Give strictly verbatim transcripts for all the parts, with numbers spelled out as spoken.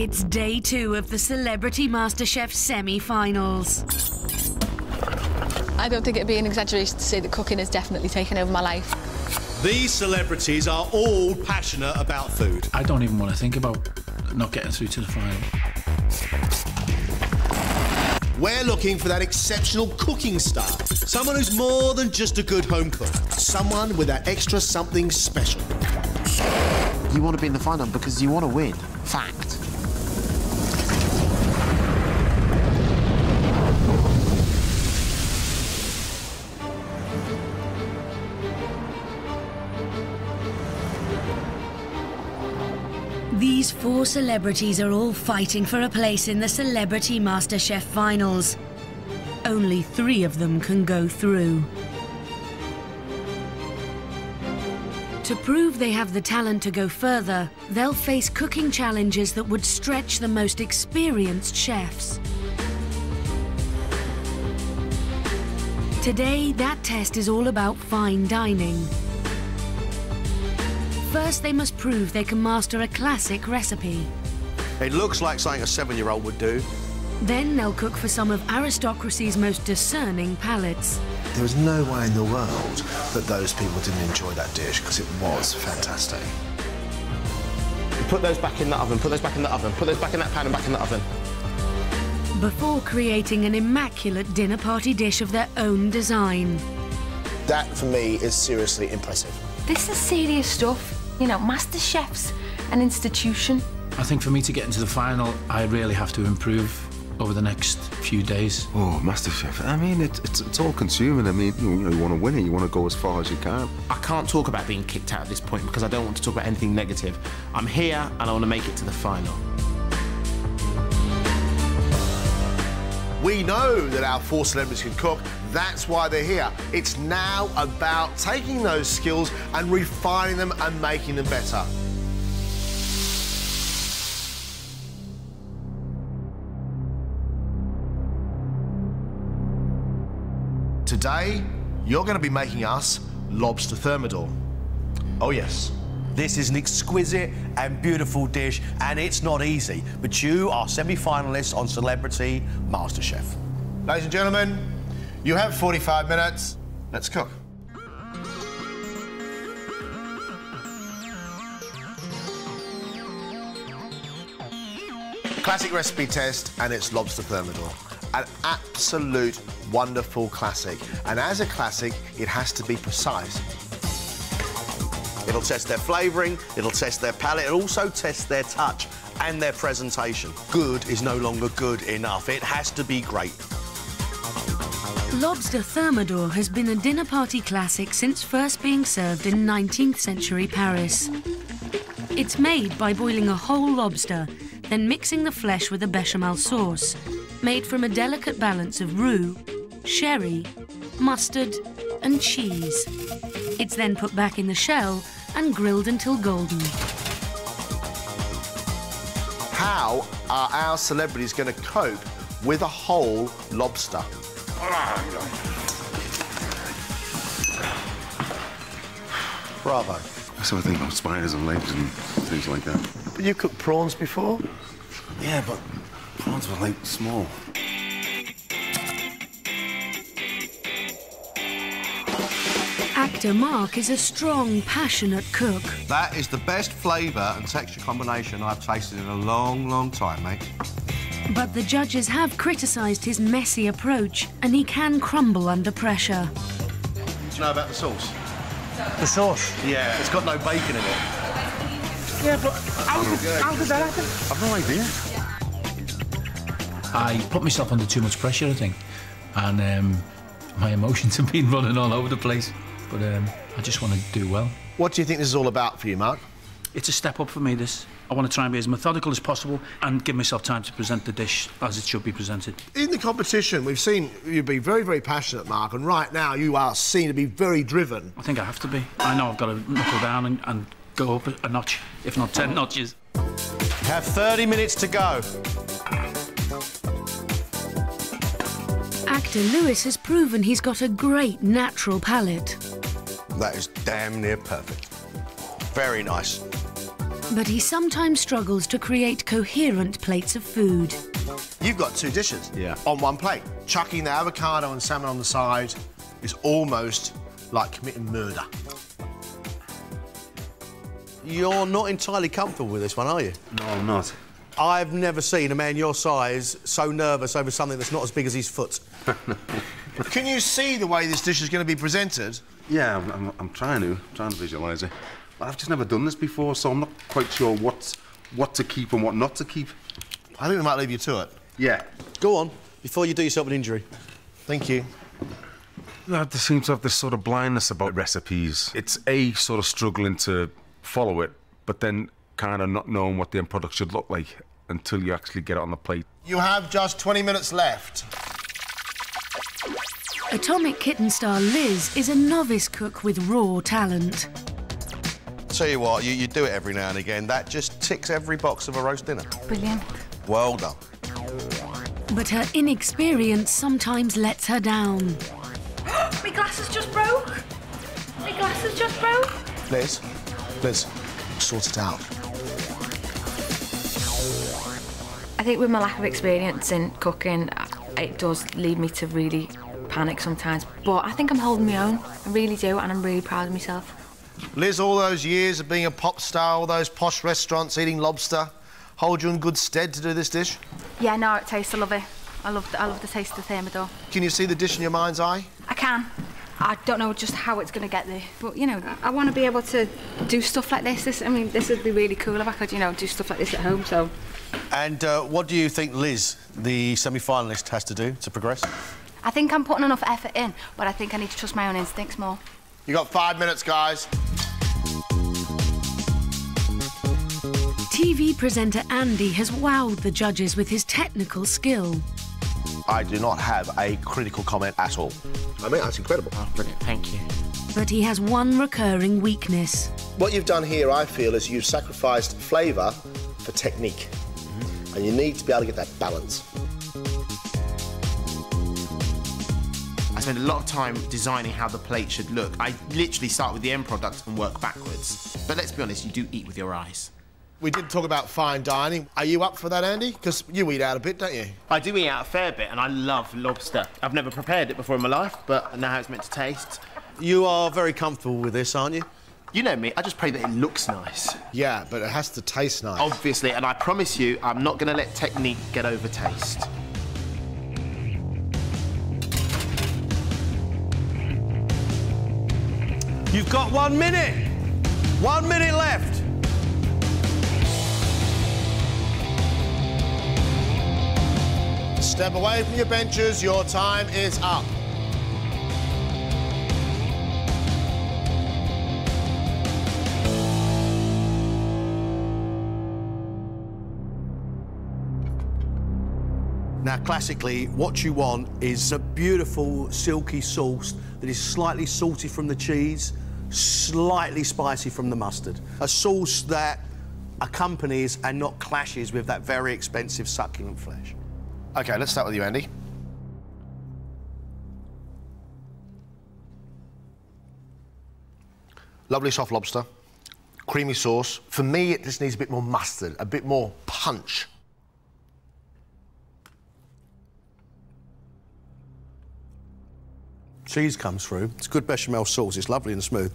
It's day two of the Celebrity MasterChef semi-finals. I don't think it'd be an exaggeration to say that cooking has definitely taken over my life. These celebrities are all passionate about food. I don't even want to think about not getting through to the final. We're looking for that exceptional cooking star. Someone who's more than just a good home cook. Someone with that extra something special. You want to be in the final because you want to win. Fact. These four celebrities are all fighting for a place in the Celebrity MasterChef finals. Only three of them can go through. To prove they have the talent to go further, they'll face cooking challenges that would stretch the most experienced chefs. Today, that test is all about fine dining. First, they must prove they can master a classic recipe. It looks like something a seven-year-old would do. Then they'll cook for some of aristocracy's most discerning palates. There was no way in the world that those people didn't enjoy that dish, because it was fantastic. Put those back in that oven, put those back in that oven, put those back in that pan and back in that oven. Before creating an immaculate dinner party dish of their own design. That, for me, is seriously impressive. This is serious stuff. You know, MasterChef's an institution. I think for me to get into the final, I really have to improve over the next few days. Oh, MasterChef, I mean, it, it's, it's all-consuming. I mean, you know, you want to win it, you want to go as far as you can. I can't talk about being kicked out at this point because I don't want to talk about anything negative. I'm here and I want to make it to the final. We know that our four celebrities can cook. That's why they're here. It's now about taking those skills and refining them and making them better. Today, you're going to be making us lobster thermidor. Oh, yes. This is an exquisite and beautiful dish, and it's not easy, but you are semi-finalists on Celebrity MasterChef. Ladies and gentlemen, you have forty-five minutes. Let's cook. Classic recipe test, and it's lobster thermidor. An absolute wonderful classic. And as a classic, it has to be precise. It'll test their flavouring, it'll test their palate, it'll also test their touch and their presentation. Good is no longer good enough. It has to be great. Lobster Thermidor has been a dinner party classic since first being served in nineteenth century Paris. It's made by boiling a whole lobster, then mixing the flesh with a bechamel sauce, made from a delicate balance of roux, sherry, mustard and cheese. It's then put back in the shell and grilled until golden. How are our celebrities going to cope with a whole lobster? Bravo. I sort of think about spiders and legs and things like that. But you cooked prawns before? Yeah, but prawns were, like, small. Actor Mark is a strong, passionate cook. That is the best flavour and texture combination I've tasted in a long, long time, mate. But the judges have criticised his messy approach, and he can crumble under pressure. Do you know about the sauce? The sauce? Yeah, it's got no bacon in it. Yeah, but how did, how did that happen? I've no idea. I put myself under too much pressure, I think, and um, my emotions have been running all over the place, but um, I just want to do well. What do you think this is all about for you, Mark? It's a step up for me, this. I want to try and be as methodical as possible and give myself time to present the dish as it should be presented. In the competition, we've seen you be very, very passionate, Mark, and right now you are seen to be very driven. I think I have to be. I know I've got to knuckle down and, and go up a notch, if not ten notches. You have thirty minutes to go. Actor Lewis has proven he's got a great natural palate. That is damn near perfect. Very nice. But he sometimes struggles to create coherent plates of food. You've got two dishes yeah. on one plate. Chucking the avocado and salmon on the side is almost like committing murder. You're not entirely comfortable with this one, are you? No, I'm not. I've never seen a man your size so nervous over something that's not as big as his foot. Can you see the way this dish is going to be presented? Yeah, I'm, I'm, I'm trying to, trying to visualise it. I've just never done this before, so I'm not quite sure what, what to keep and what not to keep. I think we might leave you to it. Yeah. Go on, before you do yourself an injury. Thank you. That seems to have this sort of blindness about recipes. It's A, sort of struggling to follow it, but then kind of not knowing what the end product should look like until you actually get it on the plate. You have just twenty minutes left. Atomic Kitten star Liz is a novice cook with raw talent. Tell you what, you, you do it every now and again. That just ticks every box of a roast dinner. Brilliant. Well done. But her inexperience sometimes lets her down. My glasses just broke. My glasses just broke. Liz, Liz, sort it out. I think with my lack of experience in cooking, it does lead me to really panic sometimes. But I think I'm holding my own. I really do, and I'm really proud of myself. Liz, all those years of being a pop star, all those posh restaurants eating lobster, hold you in good stead to do this dish? Yeah, no, it tastes, I love it. I love the, I love the taste of the Thermidor. Can you see the dish in your mind's eye? I can. I don't know just how it's going to get there, but, you know, I, I want to be able to do stuff like this. this. I mean, this would be really cool if I could, you know, do stuff like this at home, so... And uh, what do you think Liz, the semi-finalist, has to do to progress? I think I'm putting enough effort in, but I think I need to trust my own instincts more. You got five minutes, guys. T V presenter Andy has wowed the judges with his technical skill. I do not have a critical comment at all. I mean, that's incredible. Oh, brilliant, thank you. But he has one recurring weakness. What you've done here, I feel, is you've sacrificed flavour for technique. Mm-hmm. And you need to be able to get that balance. I spend a lot of time designing how the plate should look. I literally start with the end product and work backwards. But let's be honest, you do eat with your eyes. We did talk about fine dining. Are you up for that, Andy? Because you eat out a bit, don't you? I do eat out a fair bit, and I love lobster. I've never prepared it before in my life, but I know how it's meant to taste. You are very comfortable with this, aren't you? You know me, I just pray that it looks nice. Yeah, but it has to taste nice. Obviously, and I promise you, I'm not going to let technique get over taste. You've got one minute! One minute left! Step away from your benches, your time is up. Now, classically, what you want is a beautiful, silky sauce that is slightly salty from the cheese, slightly spicy from the mustard. A sauce that accompanies and not clashes with that very expensive succulent flesh. OK, let's start with you, Andy. Lovely soft lobster, creamy sauce. For me, it just needs a bit more mustard, a bit more punch. Cheese comes through. It's good bechamel sauce. It's lovely and smooth,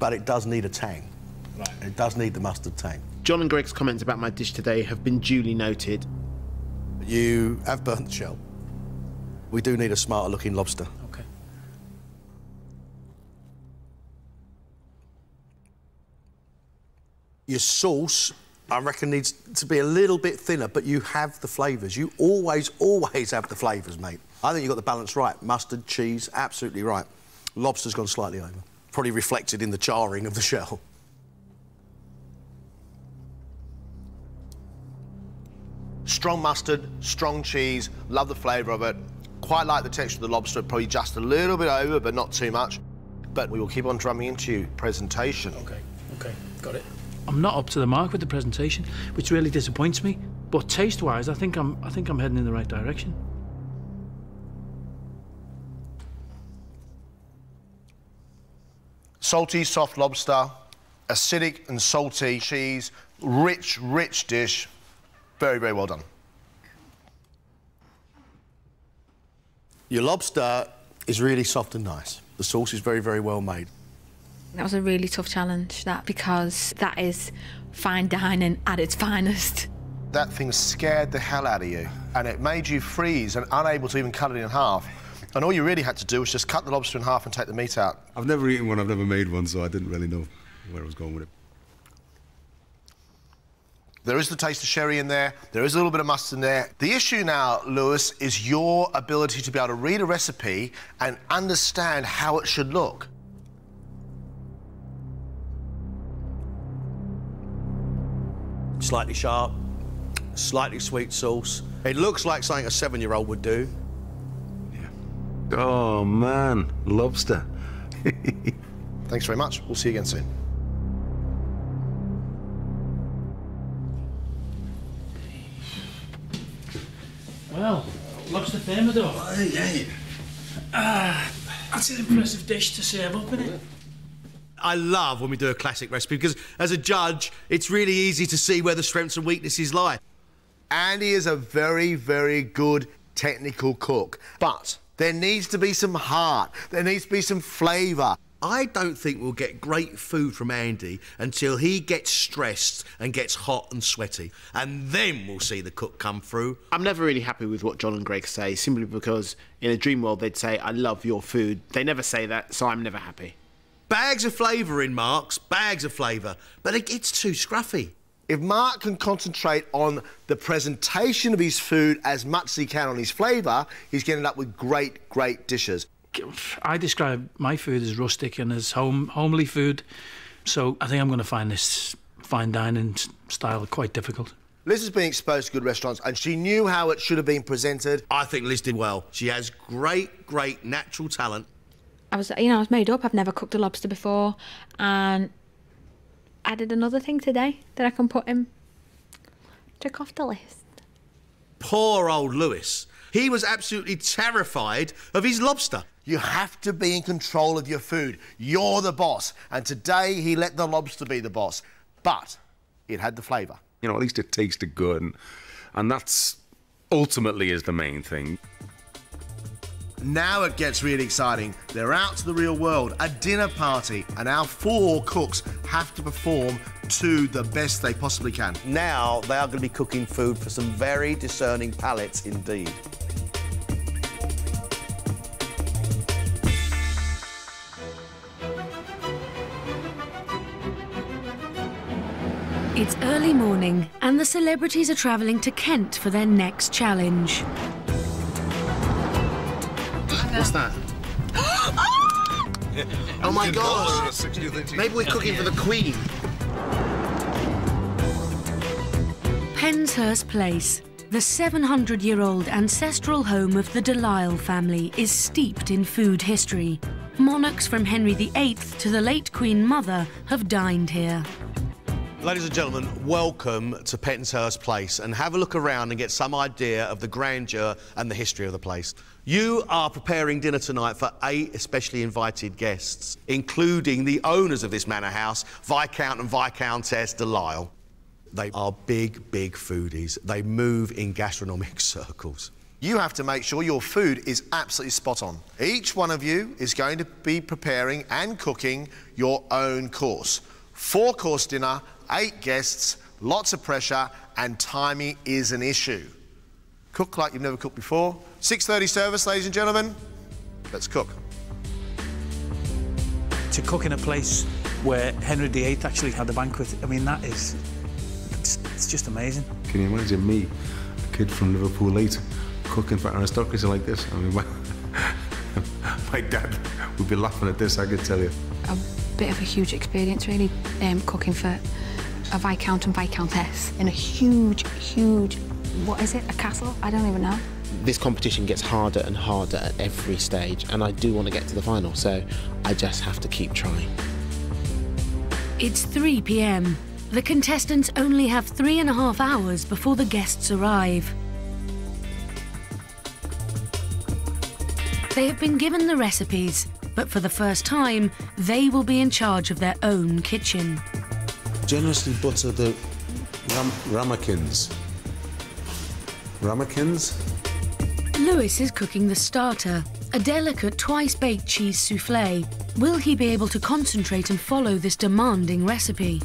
but it does need a tang. Right. It does need the mustard tang. John and Greg's comments about my dish today have been duly noted. You have burnt the shell. We do need a smarter-looking lobster. OK. Your sauce, I reckon, needs to be a little bit thinner, but you have the flavours. You always, always have the flavours, mate. I think you've got the balance right. Mustard, cheese, absolutely right. Lobster's gone slightly over. Probably reflected in the charring of the shell. Strong mustard, strong cheese, love the flavour of it. Quite like the texture of the lobster, probably just a little bit over, but not too much. But we will keep on drumming into you. Presentation. OK, OK, got it. I'm not up to the mark with the presentation, which really disappoints me. But taste-wise, I think I'm, I think I'm heading in the right direction. Salty, soft lobster, acidic and salty cheese, rich, rich dish. Very, very well done. Your lobster is really soft and nice. The sauce is very, very well made. That was a really tough challenge, that, because that is fine dining at its finest. That thing scared the hell out of you, and it made you freeze and unable to even cut it in half. And all you really had to do was just cut the lobster in half and take the meat out. I've never eaten one, I've never made one, so I didn't really know where I was going with it. There is the taste of sherry in there, there is a little bit of mustard in there. The issue now, Lewis, is your ability to be able to read a recipe and understand how it should look. Slightly sharp, slightly sweet sauce. It looks like something a seven-year-old would do. Oh, man, lobster. Thanks very much. We'll see you again soon. Well, Lobster Thermidor. Oh, yeah. Ah, that's an impressive dish to serve up, isn't it? I love when we do a classic recipe because, as a judge, it's really easy to see where the strengths and weaknesses lie. Andy is a very, very good technical cook, but there needs to be some heart. There needs to be some flavour. I don't think we'll get great food from Andy until he gets stressed and gets hot and sweaty. And then we'll see the cook come through. I'm never really happy with what John and Greg say, simply because in a dream world they'd say, I love your food. They never say that, so I'm never happy. Bags of flavour in Mark's, bags of flavour. But it gets too scruffy. If Mark can concentrate on the presentation of his food as much as he can on his flavour, he's going to end up with great, great dishes. I describe my food as rustic and as home, homely food, so I think I'm going to find this fine dining style quite difficult. Liz has been exposed to good restaurants and she knew how it should have been presented. I think Liz did well. She has great, great natural talent. I was, you know, I was made up. I've never cooked a lobster before, and added another thing today that I can put in. Took off the list. Poor old Lewis. He was absolutely terrified of his lobster. You have to be in control of your food. You're the boss. And today he let the lobster be the boss. But it had the flavour. You know, at least it tasted good. And, and that's ultimately is the main thing. Now it gets really exciting. They're out to the real world, a dinner party, and our four cooks have to perform to the best they possibly can. Now they are going to be cooking food for some very discerning palates indeed. It's early morning, and the celebrities are travelling to Kent for their next challenge. What's that? Oh my God! Maybe we're cooking for the Queen. Penshurst Place, the seven hundred year old ancestral home of the Delisle family, is steeped in food history. Monarchs from Henry the eighth to the late Queen Mother have dined here. Ladies and gentlemen, welcome to Penshurst Place, and have a look around and get some idea of the grandeur and the history of the place. You are preparing dinner tonight for eight especially invited guests, including the owners of this manor house, Viscount and Viscountess Delisle. They are big, big foodies. They move in gastronomic circles. You have to make sure your food is absolutely spot on. Each one of you is going to be preparing and cooking your own course. Four-course dinner, eight guests, lots of pressure, and timing is an issue. Cook like you've never cooked before. six thirty service, ladies and gentlemen. Let's cook. To cook in a place where Henry the eighth actually had a banquet, I mean, that is... It's, it's just amazing. Can you imagine me, a kid from Liverpool eight, cooking for aristocracy like this? I mean, my, my dad would be laughing at this, I could tell you. A bit of a huge experience, really, um, cooking for a Viscount and Viscountess in a huge, huge... What is it? A castle? I don't even know. This competition gets harder and harder at every stage, and I do want to get to the final, so I just have to keep trying. It's three p m The contestants only have three and a half hours before the guests arrive. They have been given the recipes, but for the first time, they will be in charge of their own kitchen. Generously butter the Ram ramekins. Ramekins? Lewis is cooking the starter, a delicate twice-baked cheese souffle. Will he be able to concentrate and follow this demanding recipe?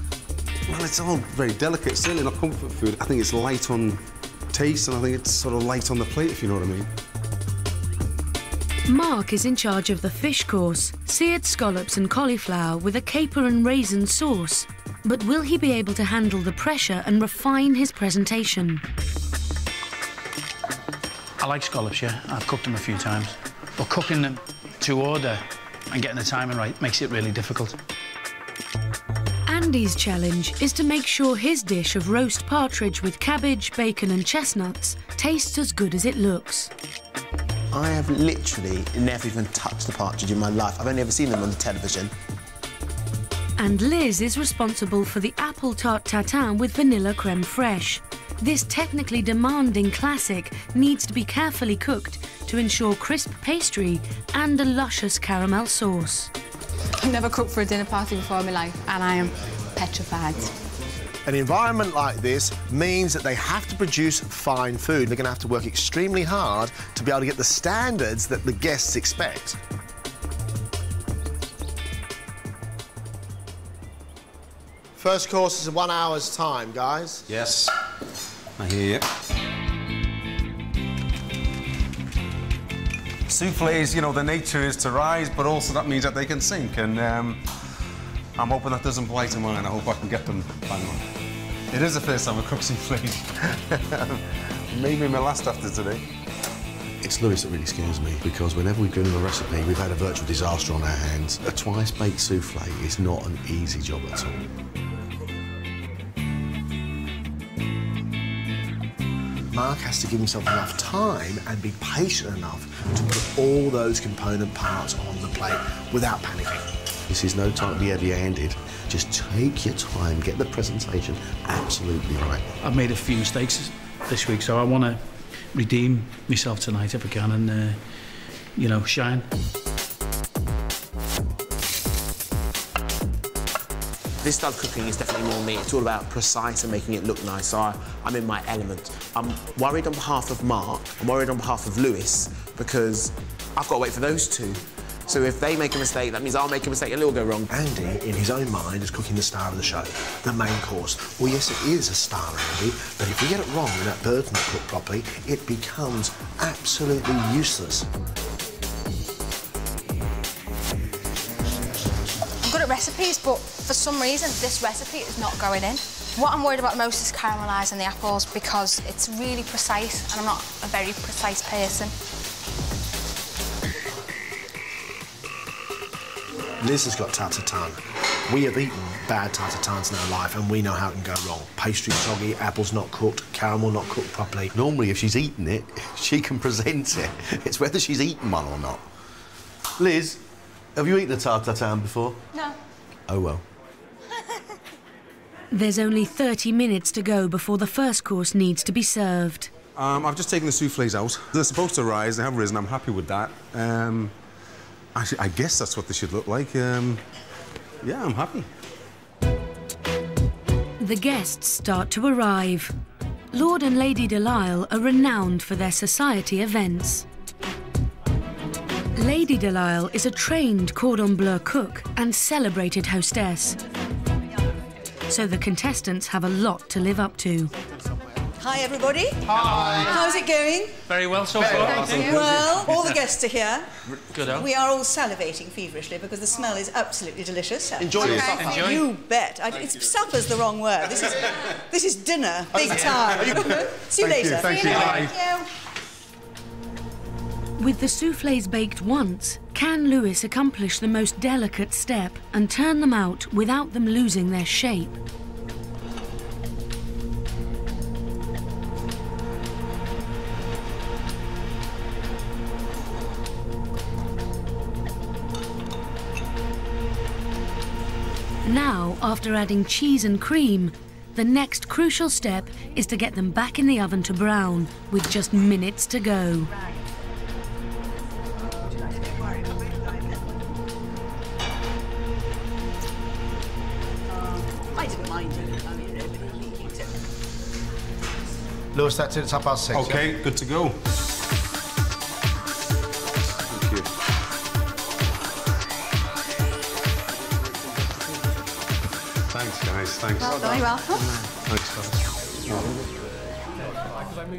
Well, it's all very delicate, certainly not comfort food. I think it's light on taste and I think it's sort of light on the plate, if you know what I mean. Mark is in charge of the fish course, seared scallops and cauliflower with a caper and raisin sauce. But will he be able to handle the pressure and refine his presentation? I like scallops, yeah. I've cooked them a few times. But cooking them to order and getting the timing right makes it really difficult. Andy's challenge is to make sure his dish of roast partridge with cabbage, bacon and chestnuts tastes as good as it looks. I have literally never even touched the partridge in my life. I've only ever seen them on the television. And Liz is responsible for the apple tart tatin with vanilla creme fraiche. This technically demanding classic needs to be carefully cooked to ensure crisp pastry and a luscious caramel sauce. I've never cooked for a dinner party before in my life, and I am petrified. An environment like this means that they have to produce fine food. They're going to have to work extremely hard to be able to get the standards that the guests expect. First course is in one hour's time, guys. Yes. I hear you. Soufflés, you know, the nature is to rise, but also that means that they can sink. And um, I'm hoping that doesn't apply to mine. I hope I can get them bang on. It is the first time I've cooked soufflés. Maybe my last after today. It's Lewis that really scares me, because whenever we've done a recipe, we've had a virtual disaster on our hands. A twice-baked soufflé is not an easy job at all. Mark has to give himself enough time and be patient enough to put all those component parts on the plate without panicking. This is no time to be heavy-handed. Just take your time, get the presentation absolutely right. I've made a few mistakes this week, so I want to redeem myself tonight if I can and, uh, you know, shine. This style of cooking is definitely more me. It's all about precise and making it look nice, so I, I'm in my element. I'm worried on behalf of Mark, I'm worried on behalf of Lewis, because I've got to wait for those two. So if they make a mistake, that means I'll make a mistake and it'll go wrong. Andy, in his own mind, is cooking the star of the show, the main course. Well, yes, it is a star, Andy, but if we get it wrong and that bird's not cooked properly, it becomes absolutely useless. Recipes, but for some reason this recipe is not going in. What I'm worried about most is caramelising the apples because it's really precise and I'm not a very precise person. Liz has got tartatan. We have eaten bad tartatans in our life and we know how it can go wrong. Pastry soggy, apples not cooked, caramel not cooked properly. Normally if she's eaten it, she can present it. It's whether she's eaten one or not. Liz, have you eaten a tartatan before? No. Oh, well. There's only thirty minutes to go before the first course needs to be served. Um, I've just taken the soufflés out. They're supposed to rise, they have risen, I'm happy with that. Um, I, I guess that's what they should look like. Um, yeah, I'm happy. The guests start to arrive. Lord and Lady Delisle are renowned for their society events. Lady Delisle is a trained Cordon Bleu cook and celebrated hostess. So the contestants have a lot to live up to. Hi, everybody. Hi. How's it going? Very well so far. Thank you. Well, all the guests are here. Good. We are all salivating feverishly because the smell is absolutely delicious. Enjoy your supper. Enjoy. You bet. I, it's you. Supper's the wrong word. This is, this is dinner, big time. See you Thank later. You. Thank See you. Later. With the soufflés baked once, can Lewis accomplish the most delicate step and turn them out without them losing their shape? Now, after adding cheese and cream, the next crucial step is to get them back in the oven to brown, with just minutes to go. Lewis, that's it. It's half past six. OK, yeah? Good to go. Thank you. Thanks, guys. Thanks. Well done. You're welcome.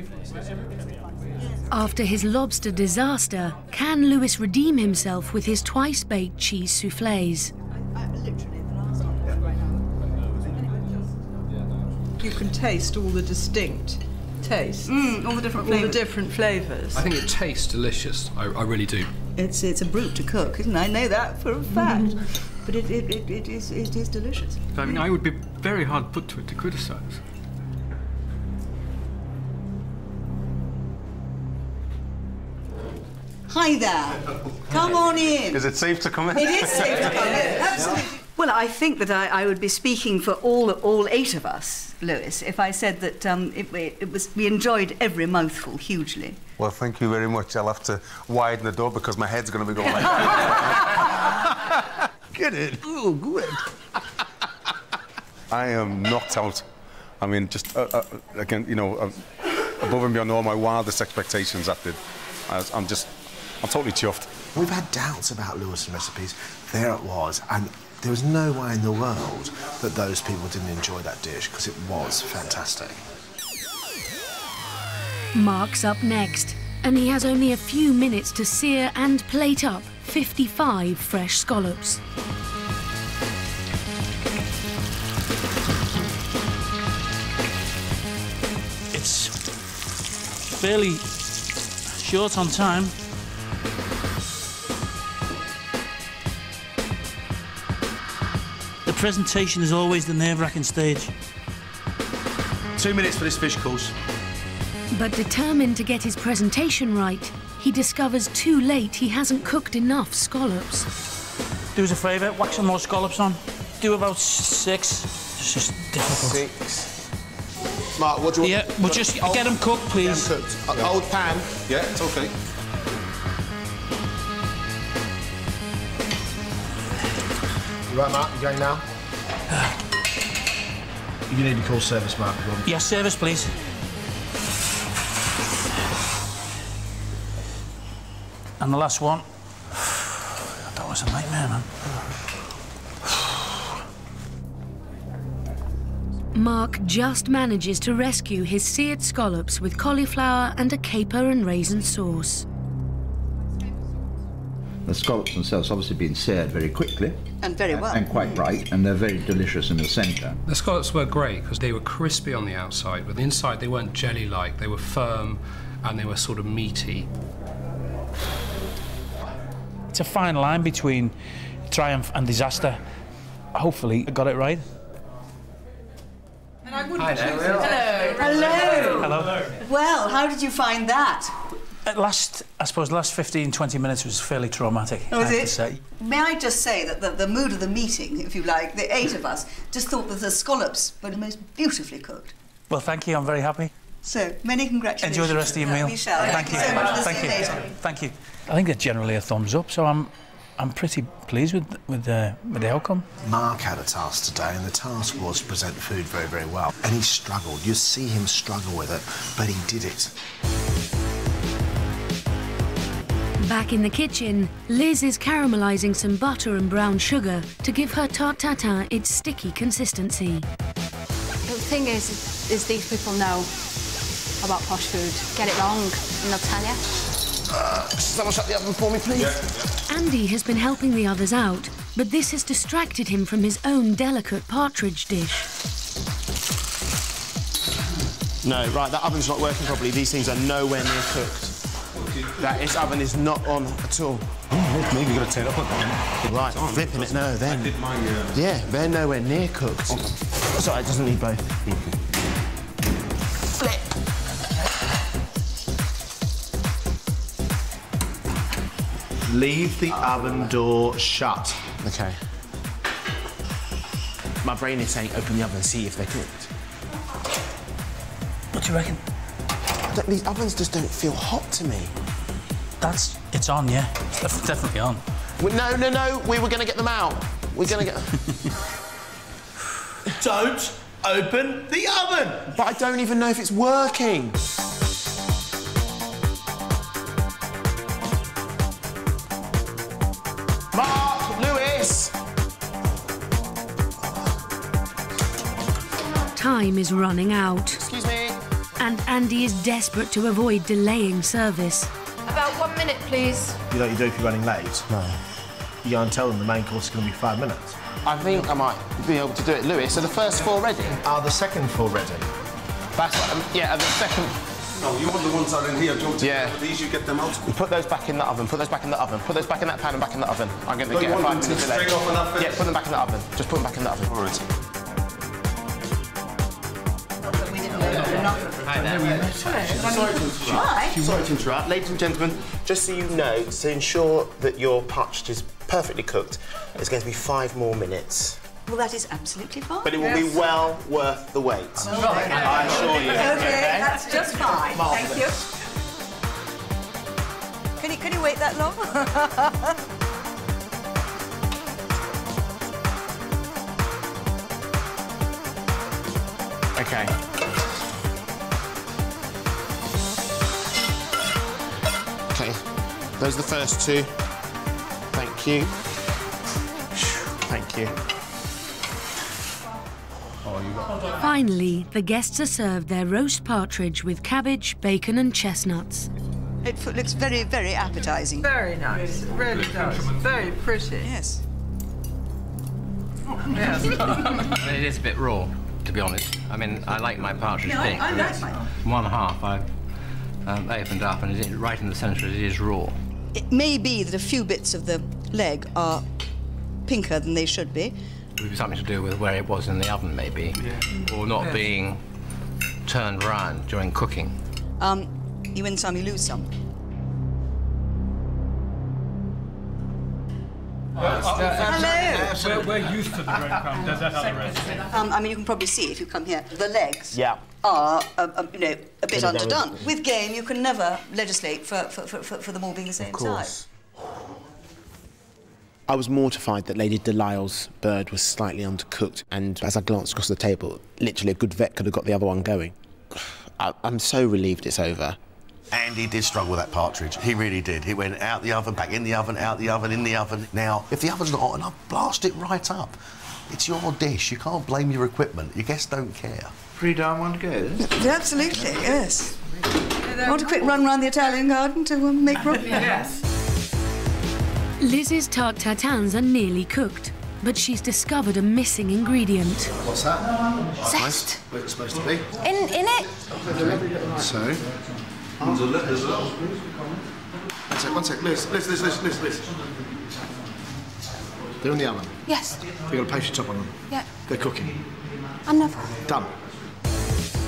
Thanks, guys. After his lobster disaster, can Lewis redeem himself with his twice-baked cheese soufflés? You can taste all the distinct tastes. Mm, all the different flavours. All the different flavours. I think it tastes delicious. I, I really do. It's it's a brute to cook, isn't it? I know that for a fact. But it, it, it, it, is, it is delicious. I mean, I would be very hard put to it to criticise. Hi there. Come on in. Is it safe to come in? It is safe to come in, absolutely. Well, I think that I, I would be speaking for all all eight of us, Lewis, if I said that um, it, it was we enjoyed every mouthful hugely. Well, thank you very much. I'll have to widen the door because my head's going to be going like that. Get it? Oh, good. I am knocked out. I mean, just uh, uh, again, you know, uh, above and beyond all my wildest expectations. I did. I, I'm just, I'm totally chuffed. We've had doubts about Lewis and recipes. There it was, and. There was no way in the world that those people didn't enjoy that dish, because it was fantastic. Mark's up next, and he has only a few minutes to sear and plate up fifty-five fresh scallops. It's fairly short on time. Presentation is always the nerve-wracking stage. Two minutes for this fish course. But determined to get his presentation right, he discovers too late he hasn't cooked enough scallops. Do us a favour, whack some more scallops on. Do about six. It's just difficult. Six. Mark, what do you want? Yeah, we'll just old, get them cooked, please. Get them cooked. Yeah. Old pan. Yeah, it's okay. You right, Mark? You going now? You need to call service, Mark. Yes, yeah, service, please. And the last one. That was a nightmare, man. Mark just manages to rescue his seared scallops with cauliflower and a caper and raisin sauce. The scallops themselves obviously been seared very quickly. And very well. And, and quite bright, and they're very delicious in the centre. The scallops were great because they were crispy on the outside, but the inside they weren't jelly-like. They were firm and they were sort of meaty. It's a fine line between triumph and disaster. Hopefully, I got it right. And I wouldn't Hi there. Hello. Hello. Hello. Hello. Well, how did you find that? At last, I suppose, the last fifteen, twenty minutes was fairly traumatic, oh, I have it? to say. May I just say that the, the mood of the meeting, if you like, the eight of us, just thought that the scallops were the most beautifully cooked. Well, thank you. I'm very happy. So, many congratulations. Enjoy the rest of your meal. We shall. Thank you. Thank you. So much. Thank, you. Later. Thank you. I think it's generally a thumbs up, so I'm, I'm pretty pleased with, with, uh, with the outcome. Mark had a task today, and the task was to present food very, very well. And he struggled. You see him struggle with it, but he did it. Back in the kitchen, Liz is caramelising some butter and brown sugar to give her tart tatin its sticky consistency. The thing is, is these people know about posh food. Get it wrong, and they'll tell you. Uh, someone shut the oven for me, please. Yeah, yeah. Andy has been helping the others out, but this has distracted him from his own delicate partridge dish. No, right, that oven's not working properly. These things are nowhere near cooked. That this oven is not on at all. Oh, maybe you've got to turn it on. Right, on, flipping it, it no, then. I did mine, uh... Yeah, they're nowhere near cooked. Oh. Sorry, it doesn't need both. Flip! Leave the oh, oven no. door shut. OK. My brain is saying open the oven and see if they're cooked. What do you reckon? Don't, these ovens just don't feel hot to me. That's... It's on, yeah. It's def definitely on. We, no, no, no. We were going to get them out. We're going to get... Don't Open the oven! But I don't even know if it's working. Mark, Lewis! Time is running out. Excuse me. And Andy is desperate to avoid delaying service. About one minute, please. You know what you do if you're running late? No. You go and tell them the main course is going to be five minutes. I think I might be able to do it, Lewis. Are the first four ready? Are the second four ready? That's what, um, yeah, are the second... No, you want the ones that are in here. Do you want to yeah. these? You get them out. You put those back in the oven, put those back in the oven, put those back in that pan and back in the oven. I'm going to get a five-minute delay. Yeah, put them back in the oven. Just put them back in the oven. All right. Sorry to interrupt. Ladies and gentlemen, just so you know, to ensure that your partridge is perfectly cooked, it's going to be five more minutes. Well, that is absolutely fine. But it will yes. be well worth the wait. Oh, right. Okay. I assure you. OK, that's just fine. Thank you. Can you, can you wait that long? OK. Those are the first two. Thank you. Thank you. Finally, the guests are served their roast partridge with cabbage, bacon and chestnuts. It looks very, very appetising. Very nice. It really does. Very pretty. Yes. Yes. It is a bit raw, to be honest. I mean, I like my partridge no, big. I, I like mine. One half, I um, opened up, and it is right in the centre. It is raw. It may be that a few bits of the leg are pinker than they should be. It would be something to do with where it was in the oven, maybe, yeah. or not yes. being turned round during cooking. Um, you win some, you lose some. Well, oh, hello. We're, we're used to the breadcrumbs. Does that have a recipe? Um, I mean, you can probably see if you come here. The legs yeah. are, uh, uh, you know, a bit underdone. With game, you can never legislate for for, for for them all being the same size. I was mortified that Lady Delisle's bird was slightly undercooked, and as I glanced across the table, literally a good vet could have got the other one going. I, I'm so relieved it's over. Andy did struggle with that partridge. He really did. He went out the oven, back in the oven, out the oven, in the oven. Now, if the oven's not hot enough, blast it right up. It's your dish. You can't blame your equipment. Your guests don't care. Pretty darn one to go, isn't it? Absolutely, yes. Yeah, want a quick run round the Italian garden to um, make room? Yes. Liz's tart tartans are nearly cooked, but she's discovered a missing ingredient. What's that? Zest. Where it's supposed to be. In, in it. Okay. So. There's a little, there's a little. One sec, one sec, Liz, Liz, Liz, Liz, Liz, Liz. They're in the oven? Yes. You've got to place your top on them? Yeah. They're cooking? I'm never. Done.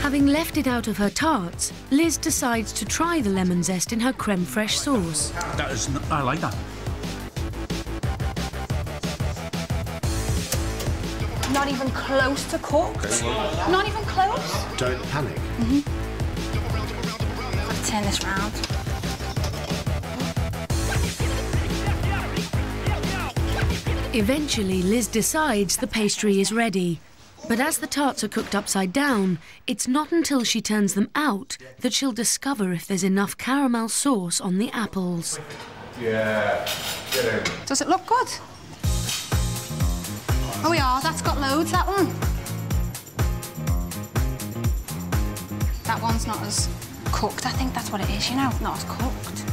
Having left it out of her tarts, Liz decides to try the lemon zest in her creme fraiche sauce. That is... I like that. Not even close to cooked. Okay. Not even close. Don't panic. Mm-hmm. Turn this round. Eventually, Liz decides the pastry is ready. But as the tarts are cooked upside down, it's not until she turns them out that she'll discover if there's enough caramel sauce on the apples. Yeah, get in. Does it look good? Oh, yeah, that's got loads, that one. That one's not as... cooked. I think that's what it is, you know, not as cooked.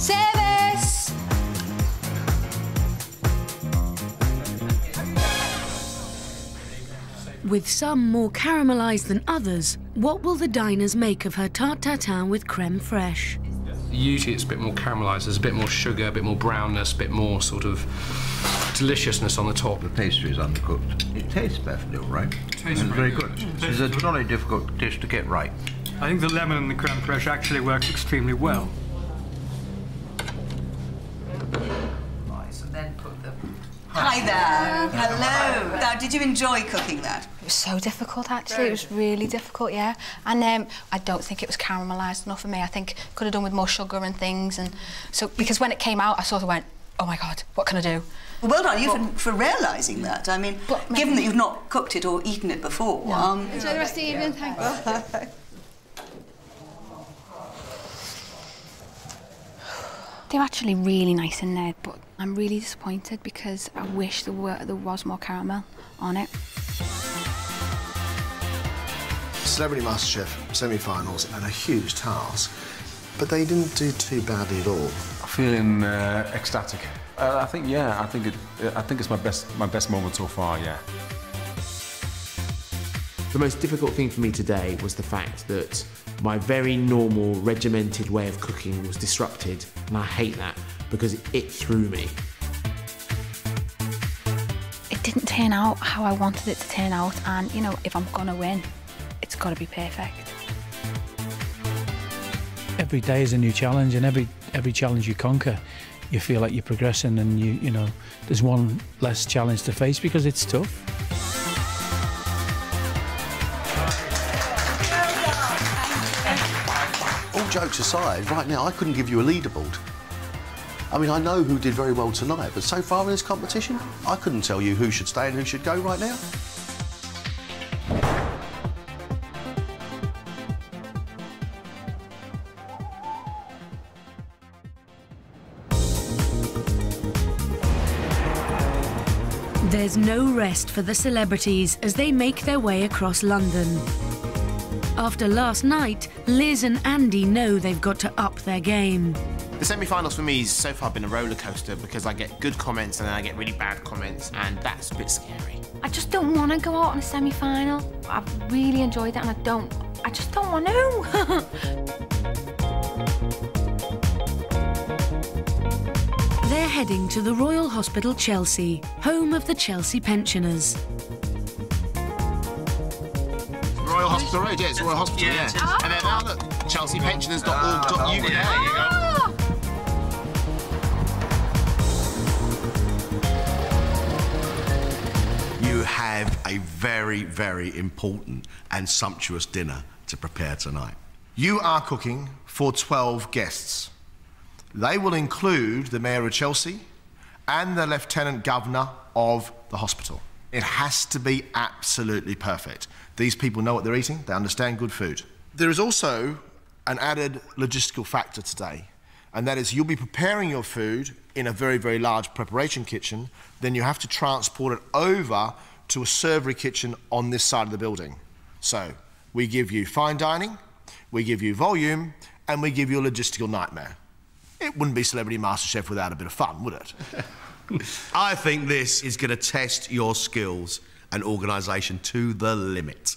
Service! With some more caramelised than others, what will the diners make of her tart tatin with creme fraiche? Usually it's a bit more caramelised, there's a bit more sugar, a bit more brownness, a bit more sort of deliciousness on the top. The pastry is undercooked. It tastes perfectly all right. It tastes very good. good. Mm. It's a jolly difficult dish to get right. I think the lemon and the creme fraiche actually works extremely well. Nice, and then put them... Hi there. Hello. Now, did you enjoy cooking that? It was so difficult, actually. It was really difficult, yeah. And um, I don't think it was caramelised enough for me. I think could have done with more sugar and things. And so, because when it came out, I sort of went, oh, my God, what can I do? Well, well done you well, for, for realising that. I mean, but, given that you've not cooked it or eaten it before. No. Um, Enjoy the rest of the evening, yeah. Thank you. They're actually really nice in there, but I'm really disappointed because I wish there, were, there was more caramel on it. Celebrity MasterChef semi-finals and a huge task, but they didn't do too badly at all. Feeling uh, ecstatic. Uh, I think, yeah, I think it. I think it's my best, my best moment so far. Yeah. The most difficult thing for me today was the fact that my very normal, regimented way of cooking was disrupted, and I hate that because it threw me. It didn't turn out how I wanted it to turn out, and, you know, if I'm gonna win, it's gotta be perfect. Every day is a new challenge, and every, every challenge you conquer, you feel like you're progressing, and, you, you know, there's one less challenge to face because it's tough. Jokes aside, right now I couldn't give you a leaderboard. I mean, I know who did very well tonight, but so far in this competition, I couldn't tell you who should stay and who should go right now. There's no rest for the celebrities as they make their way across London. After last night, Liz and Andy know they've got to up their game. The semi-finals for me has so far been a roller coaster because I get good comments and then I get really bad comments, and that's a bit scary. I just don't want to go out on a semi-final. I've really enjoyed it and I don't... I just don't want to. They're heading to the Royal Hospital Chelsea, home of the Chelsea Pensioners. Royal Hospital Road, yeah, it's Royal Hospital, yeah. yeah. Oh. And then now, look, chelsea pensioners dot org dot U K. Oh, yeah. There you go. You have a very, very important and sumptuous dinner to prepare tonight. You are cooking for twelve guests. They will include the Mayor of Chelsea and the Lieutenant Governor of the hospital. It has to be absolutely perfect. These people know what they're eating, they understand good food. There is also an added logistical factor today, and that is you'll be preparing your food in a very, very large preparation kitchen, then you have to transport it over to a servery kitchen on this side of the building. So, we give you fine dining, we give you volume, and we give you a logistical nightmare. It wouldn't be Celebrity MasterChef without a bit of fun, would it? I think this is going to test your skills and organisation to the limit.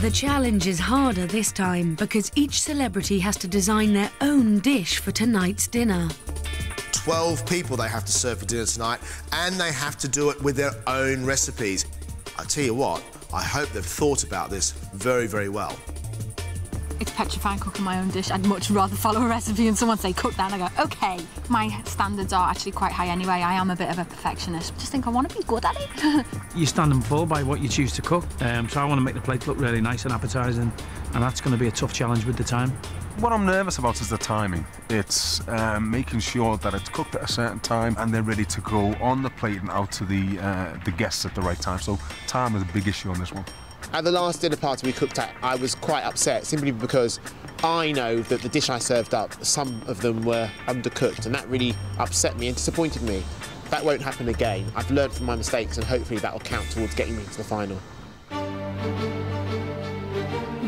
The challenge is harder this time because each celebrity has to design their own dish for tonight's dinner. Twelve people they have to serve for dinner tonight, and they have to do it with their own recipes. I tell you what, I hope they've thought about this very, very well. It's petrifying cooking my own dish. I'd much rather follow a recipe and someone say, cook that, and I go, OK. My standards are actually quite high anyway. I am a bit of a perfectionist. I just think I want to be good at it. You stand and fall by what you choose to cook. Um, so I want to make the plate look really nice and appetising, and that's going to be a tough challenge with the time. What I'm nervous about is the timing. It's um, making sure that it's cooked at a certain time and they're ready to go on the plate and out to the, uh, the guests at the right time. So time is a big issue on this one. At the last dinner party we cooked at, I was quite upset, simply because I know that the dish I served up, some of them were undercooked, and that really upset me and disappointed me. That won't happen again. I've learned from my mistakes, and hopefully that'll count towards getting me to the final.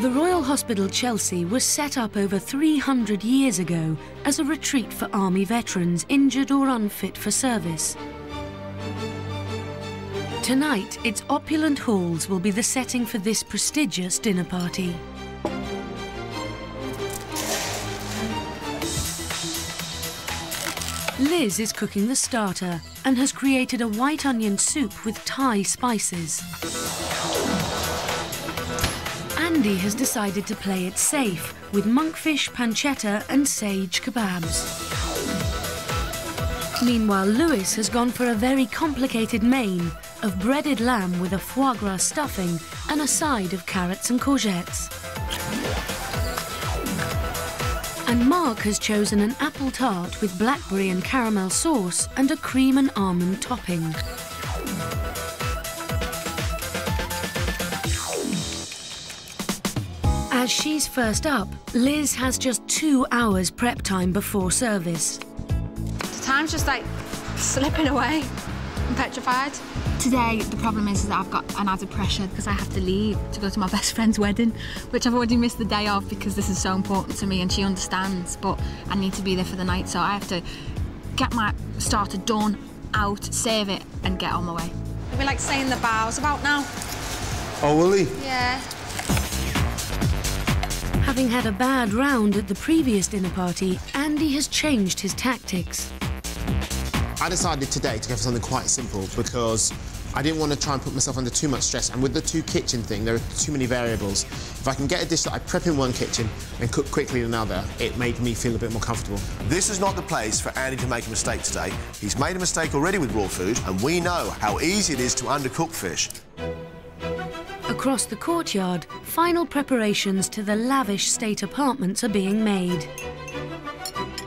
The Royal Hospital Chelsea was set up over three hundred years ago as a retreat for army veterans injured or unfit for service. Tonight, its opulent halls will be the setting for this prestigious dinner party. Liz is cooking the starter and has created a white onion soup with Thai spices. Andy has decided to play it safe with monkfish, pancetta and sage kebabs. Meanwhile, Lewis has gone for a very complicated main of breaded lamb with a foie gras stuffing and a side of carrots and courgettes. And Mark has chosen an apple tart with blackberry and caramel sauce and a cream and almond topping. As she's first up, Liz has just two hours prep time before service. Time's just like slipping away. I'm petrified. Today, the problem is that I've got an added pressure because I have to leave to go to my best friend's wedding, which I've already missed the day of because this is so important to me and she understands, but I need to be there for the night, so I have to get my starter done, out, save it, and get on my way. He'll be like saying the bow's about now. Oh, will he? Yeah. Having had a bad round at the previous dinner party, Andy has changed his tactics. I decided today to go for something quite simple because I didn't want to try and put myself under too much stress, and with the two-kitchen thing, there are too many variables. If I can get a dish that I prep in one kitchen and cook quickly in another, it made me feel a bit more comfortable. This is not the place for Andy to make a mistake today. He's made a mistake already with raw food, and we know how easy it is to undercook fish. Across the courtyard, final preparations to the lavish state apartments are being made.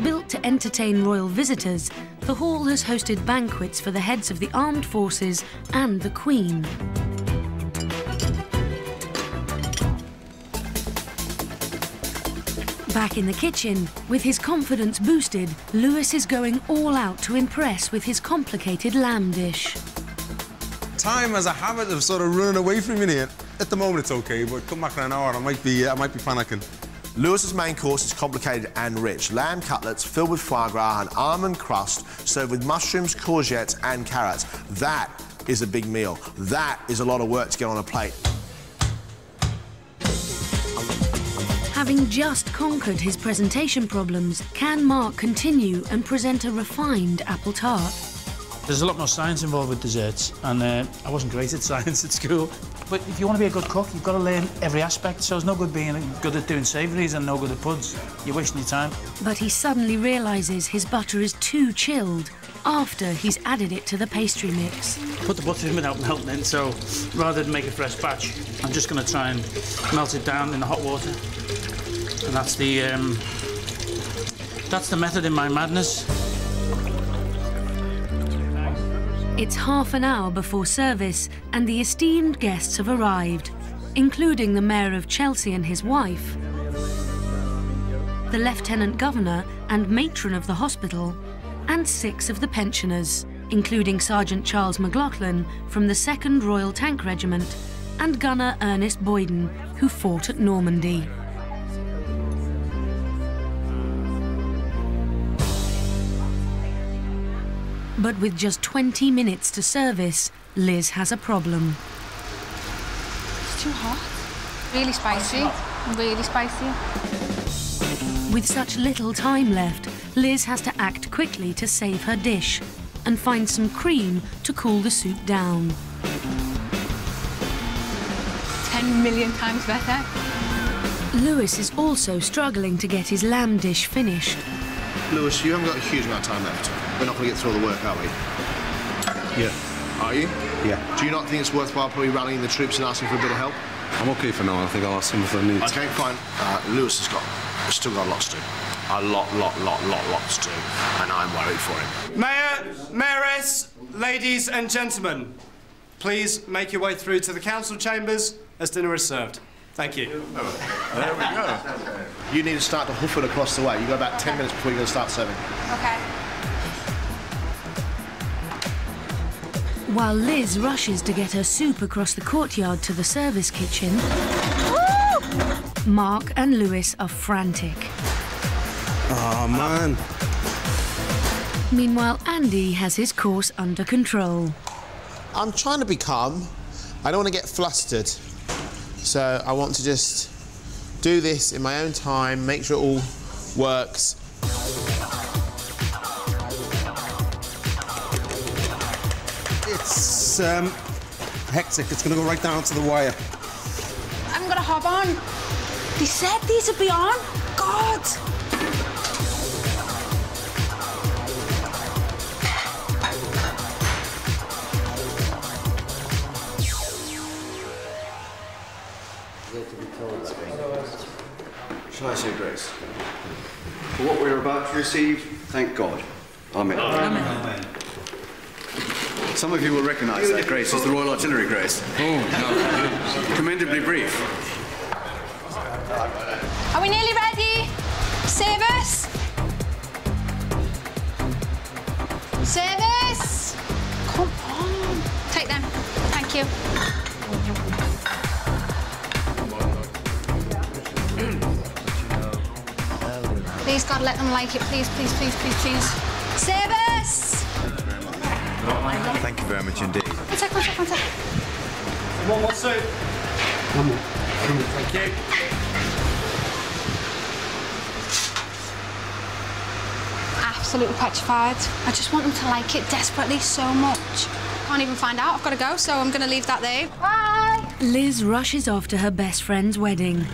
Built to entertain royal visitors, the hall has hosted banquets for the heads of the armed forces and the Queen. Back in the kitchen, with his confidence boosted, Lewis is going all out to impress with his complicated lamb dish. Time has a habit of sort of running away from me here. At the moment, it's okay, but come back in an hour, I might be, I might be panicking. Lewis's main course is complicated and rich. Lamb cutlets filled with foie gras and almond crust, served with mushrooms, courgettes and carrots. That is a big meal. That is a lot of work to get on a plate. Having just conquered his presentation problems, can Mark continue and present a refined apple tart? There's a lot more science involved with desserts, and uh, I wasn't great at science at school. But if you want to be a good cook, you've got to learn every aspect, so it's no good being good at doing savouries and no good at puds. You're wasting your time. But he suddenly realises his butter is too chilled after he's added it to the pastry mix. Put the butter in without melting it, so rather than make a fresh batch, I'm just going to try and melt it down in the hot water. And that's the, um, that's the method in my madness. It's half an hour before service, and the esteemed guests have arrived, including the Mayor of Chelsea and his wife, the Lieutenant Governor and Matron of the hospital, and six of the pensioners, including Sergeant Charles McLaughlin from the second Royal Tank Regiment and Gunner Ernest Boyden, who fought at Normandy. But with just twenty minutes to service, Liz has a problem. It's too hot. Really spicy. Really spicy. With such little time left, Liz has to act quickly to save her dish and find some cream to cool the soup down. Ten million times better. Lewis is also struggling to get his lamb dish finished. Lewis, you haven't got a huge amount of time left. We're not going to get through all the work, are we? Yeah. Are you? Yeah. Do you not think it's worthwhile probably rallying the troops and asking for a bit of help? I'm OK for now. I think I'll ask them if I need to. OK, fine. Uh, Lewis has got... still got lots to do. A lot, lot, lot, lot, lots to do. And I'm worried for him. Mayor, Mayoress, ladies and gentlemen, please make your way through to the council chambers as dinner is served. Thank you. Oh, there we go. You need to start to hoof it across the way. You've got about okay. ten minutes before you're going to start serving. OK. While Liz rushes to get her soup across the courtyard to the service kitchen, woo! Mark and Lewis are frantic. Oh, man. Meanwhile, Andy has his course under control. I'm trying to be calm. I don't want to get flustered. So I want to just do this in my own time, make sure it all works. It's um, hectic. It's going to go right down to the wire. I'm going to hop on. They said these would be on. God! Shall I say grace? For what we are about to receive, thank God. Amen. Amen. Amen. Some of you will recognise that grace as the Royal Artillery grace. Oh, no. Commendably brief. Are we nearly ready? Service? Service? Come on. Take them. Thank you. Please, God, let them like it. Please, please, please, please, please. Service! Thank you very much indeed. One sec, one sec, one sec. One more soup. One more. Thank you. Absolutely petrified. I just want them to like it desperately so much. Can't even find out. I've got to go, so I'm going to leave that there. Bye! Liz rushes off to her best friend's wedding.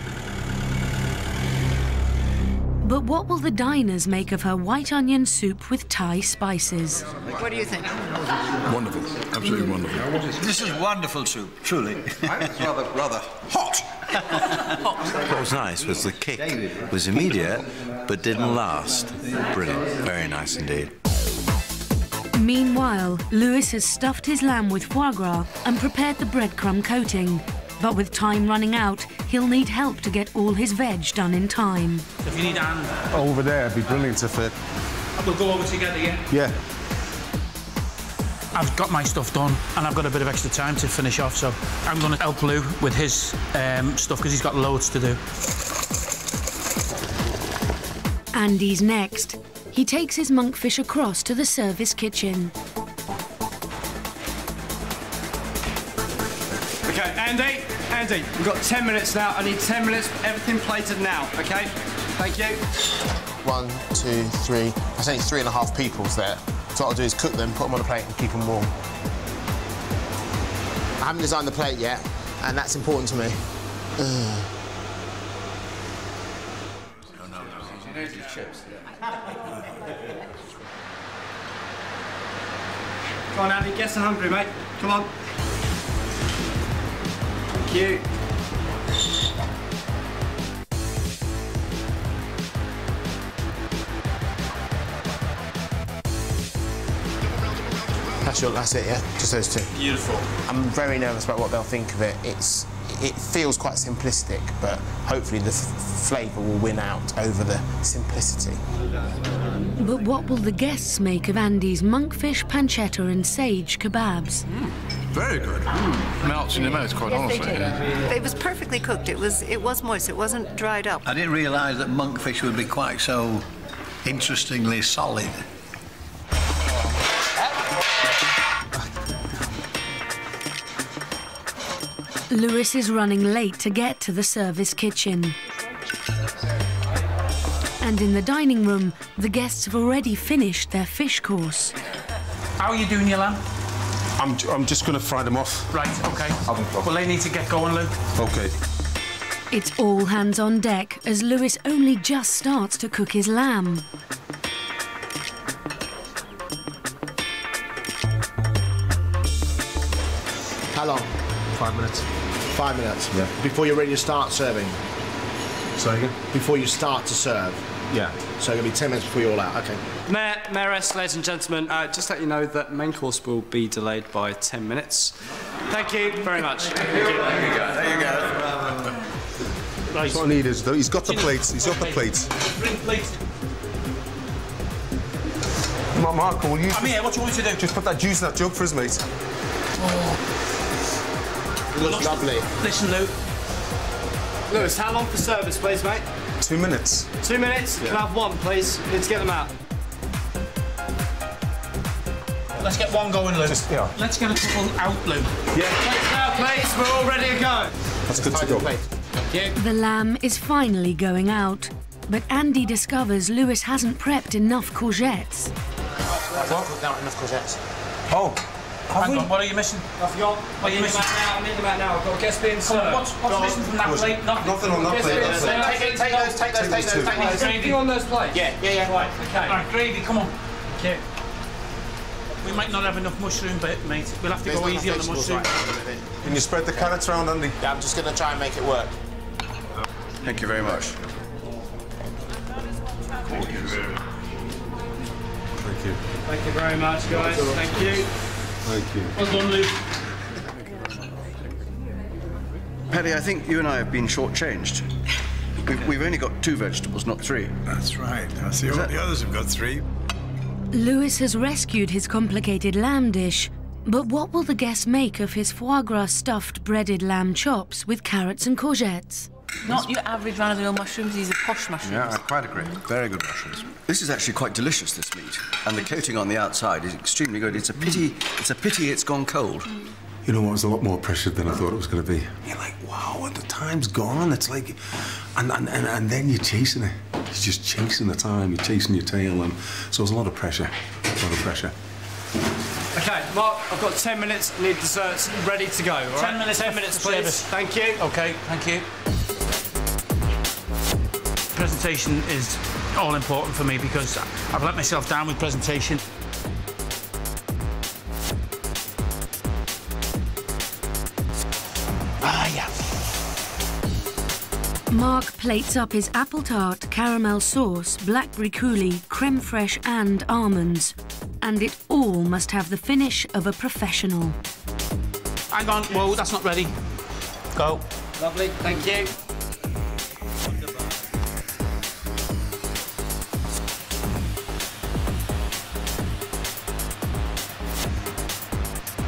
But what will the diners make of her white onion soup with Thai spices? What do you think? Wonderful. Absolutely wonderful. This is wonderful soup, truly. It's rather, rather hot. Hot. What was nice was the kick was immediate, but didn't last. Brilliant. Very nice indeed. Meanwhile, Lewis has stuffed his lamb with foie gras and prepared the breadcrumb coating. But with time running out, he'll need help to get all his veg done in time. If you need Anne... Over there, it'd be brilliant if it... We'll go over together, yeah? Yeah. I've got my stuff done, and I've got a bit of extra time to finish off, so I'm going to help Lou with his um, stuff, because he's got loads to do. Andy's next. He takes his monkfish across to the service kitchen. OK, Andy, Andy, we've got ten minutes now. I need ten minutes, everything plated now, OK? Thank you. One, two, three. I think three and a half people's there. So what I'll do is cook them, put them on a plate and keep them warm. I haven't designed the plate yet, and that's important to me. Ugh. Chips. Come on, Andy, get some hungry, mate. Come on. Thank you. That's your, that's it, yeah? Just those two. Beautiful. I'm very nervous about what they'll think of it. It's, it feels quite simplistic, but hopefully the flavour will win out over the simplicity. But what will the guests make of Andy's monkfish, pancetta and sage kebabs? Mm. Very good. Mm. Melts in your mouth, quite yes, honestly. They it was perfectly cooked. It was, it was moist. It wasn't dried up. I didn't realise that monkfish would be quite so interestingly solid. Lewis is running late to get to the service kitchen. And in the dining room, the guests have already finished their fish course. How are you doing your lamb? I'm, I'm just going to fry them off. Right, OK. Well, they need to get going, Luke. OK. It's all hands on deck as Lewis only just starts to cook his lamb. How long? Five minutes. Five minutes. Yeah. Before you're ready to start serving. Sorry again? Before you start to serve. Yeah. So it'll be ten minutes before you're all out. Okay. Mayor, Mayoress, ladies and gentlemen, uh, just let you know that the main course will be delayed by ten minutes. Thank you very much. Thank you. There you go. There you go. Right. That's what I need is though. He's got the plates. He's got the plates. Bring plates. Marco, will you? I'm here. What do you want me to do? Just put that juice in that jug for us, mate. Oh. It looks lovely. Listen, Luke. Lewis, how long for service, please, mate? Two minutes. Two minutes? Yeah. Can I have one, please? We need to get them out. Let's get one going, Luke. Just, yeah. Let's get a couple out, Luke. Yeah. Plates now, please. We're all ready to go. That's good to go. Thank you. The lamb is finally going out, but Andy discovers Lewis hasn't prepped enough courgettes. What? Not enough courgettes. Oh. Hang we... on, what are you missing? I forgot. What are you missing? Now, I'm in them out now. I've got guests being served. What's, what's missing from that plate? Nothing. Nothing on that plate. Take, take those, take those, take those. Take those. Gravy on those plates? Yeah, yeah, yeah. Right, OK. All right, gravy, come on. OK. We might not have enough mushroom, but mate, we'll have to There's go easy on the mushroom. Right. Can you spread the carrots around, Andy? Yeah, I'm just going to try and make it work. Thank you very much. audience. Thank you. Thank you very much, guys. Thank you. Thank you. Well done, Luke. Paddy, I think you and I have been shortchanged. We've, we've only got two vegetables, not three. That's right. I see all the others have got three. Lewis has rescued his complicated lamb dish, but what will the guests make of his foie gras stuffed breaded lamb chops with carrots and courgettes? Not your average run-of-the-mill mushrooms, these are posh mushrooms. Yeah, I quite agree. Very good mushrooms. This is actually quite delicious, this meat, and the coating on the outside is extremely good. It's a pity, mm. it's a pity it's gone cold. Mm. You know what, it was a lot more pressured than I thought it was going to be. You're like, wow, the time's gone. It's like, and, and, and, and then you're chasing it. You're just chasing the time, you're chasing your tail, and so it was a lot of pressure, a lot of pressure. OK, Mark, I've got ten minutes, need desserts ready to go, all right? Ten minutes, ten minutes, please. Service. Thank you. OK, thank you. Presentation is all-important for me because I've let myself down with presentation. Mark plates up his apple tart, caramel sauce, blackberry coulis, creme fraiche and almonds. And it all must have the finish of a professional. Hang on, whoa, that's not ready. Go. Lovely, thank you.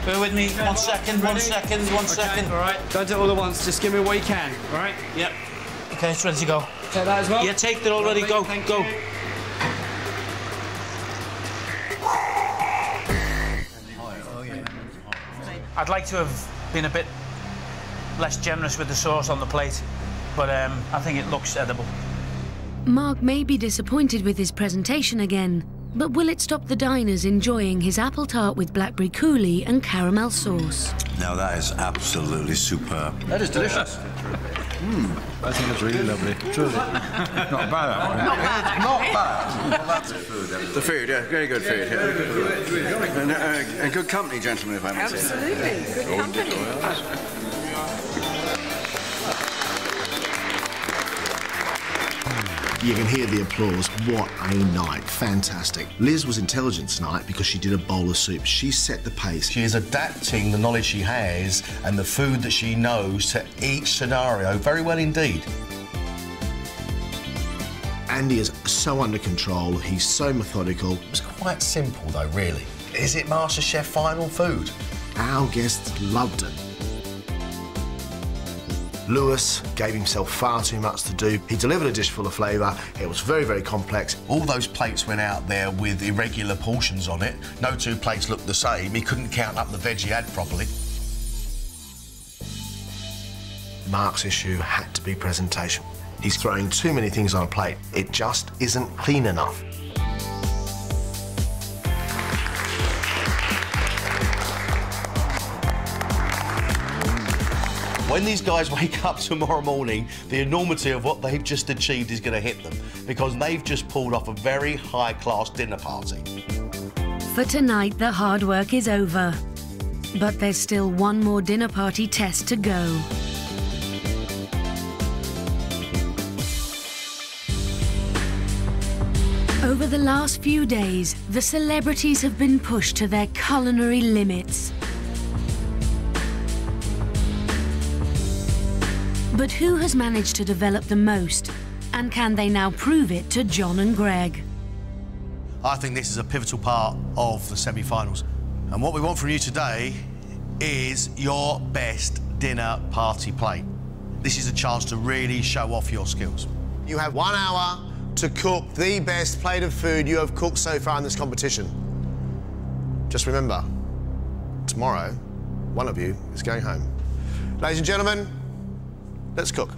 Bear with me, one second, one second, one second. All right, don't do it all at once, just give me what you can, all right? Yep. Okay, it's ready to go. Take that as well? Yeah, take that already. Go, Thank go. You. I'd like to have been a bit less generous with the sauce on the plate, but um, I think it looks edible. Mark may be disappointed with his presentation again, but will it stop the diners enjoying his apple tart with blackberry coulis and caramel sauce? Now that is absolutely superb. That is delicious. Mm. I think it's really lovely. Truly. Not bad, one. Not bad. Not bad. Well, that's the food, everybody. The food, yeah. Very good food, yeah. Very good food. And, uh, and good company, gentlemen, if I may Absolutely. say. Absolutely. Good company. You can hear the applause. What a night. Fantastic. Liz was intelligent tonight because she did a bowl of soup. She set the pace. She is adapting the knowledge she has and the food that she knows to each scenario very well indeed. Andy is so under control. He's so methodical. It was quite simple, though, really. Is it MasterChef final food? Our guests loved it. Lewis gave himself far too much to do. He delivered a dish full of flavour. It was very, very complex. All those plates went out there with irregular portions on it. No two plates looked the same. He couldn't count up the veg he had properly. Mark's issue had to be presentation. He's throwing too many things on a plate. It just isn't clean enough. When these guys wake up tomorrow morning, the enormity of what they've just achieved is going to hit them because they've just pulled off a very high-class dinner party. For tonight, the hard work is over. But there's still one more dinner party test to go. Over the last few days, the celebrities have been pushed to their culinary limits. But who has managed to develop the most, and can they now prove it to John and Greg? I think this is a pivotal part of the semi-finals. And what we want from you today is your best dinner party plate. This is a chance to really show off your skills. You have one hour to cook the best plate of food you have cooked so far in this competition. Just remember, tomorrow, one of you is going home. Ladies and gentlemen, let's cook.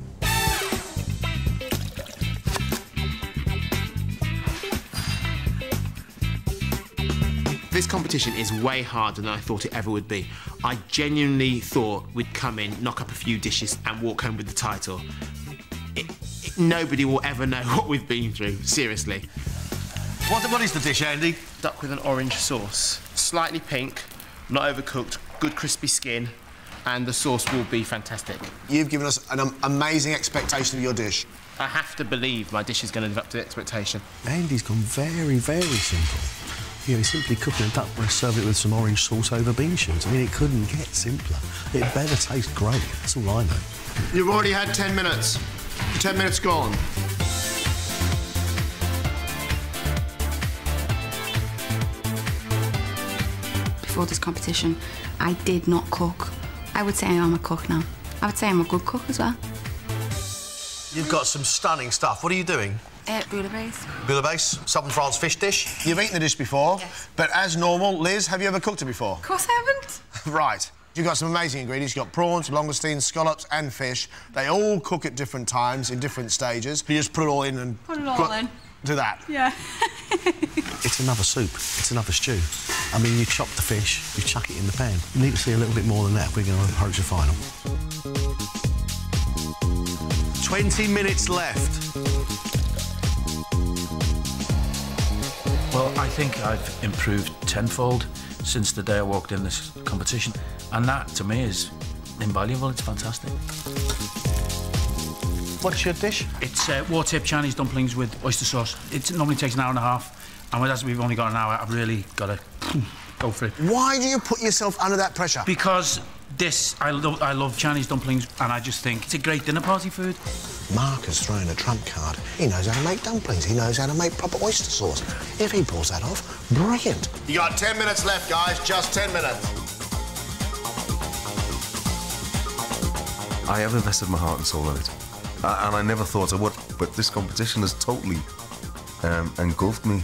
This competition is way harder than I thought it ever would be. I genuinely thought we'd come in, knock up a few dishes and walk home with the title. It, it, nobody will ever know what we've been through, seriously. What, what is the dish, Andy? Duck with an orange sauce. Slightly pink, not overcooked, good crispy skin. and the sauce will be fantastic. You've given us an amazing expectation of your dish. I have to believe my dish is going to live up to the expectation. Andy's gone very, very simple. You know, he's simply cooking a duck breast, serve it with some orange sauce over bean shoots. I mean, it couldn't get simpler. It better taste great. That's all I know. You've already had ten minutes. Ten minutes gone. Before this competition, I did not cook. I would say I'm a cook now. I would say I'm a good cook as well. You've got some stunning stuff. What are you doing? Uh, Bouillabaisse. Bouillabaisse, southern France fish dish. You've eaten the dish before, yes. But as normal, Liz, have you ever cooked it before? Of course I haven't. Right. You've got some amazing ingredients. You've got prawns, langoustines, scallops and fish. They all cook at different times, in different stages. You just put it all in and... Put it all in. Do that. Yeah. It's another soup. It's another stew. I mean, you chop the fish, you chuck it in the pan. You need to see a little bit more than that if we're going to approach the final. twenty minutes left. Well, I think I've improved tenfold since the day I walked in this competition. And that, to me, is invaluable. It's fantastic. What's your dish? It's uh, war-tip Chinese dumplings with oyster sauce. It normally takes an hour and a half, and as we've only got an hour, I've really got to go for it. Why do you put yourself under that pressure? Because this, I love, I love Chinese dumplings, and I just think it's a great dinner party food. Mark has thrown a trump card. He knows how to make dumplings. He knows how to make proper oyster sauce. If he pulls that off, brilliant. You got ten minutes left, guys. Just ten minutes. I have invested my heart and soul in it, I, and I never thought I would, but this competition has totally um, engulfed me.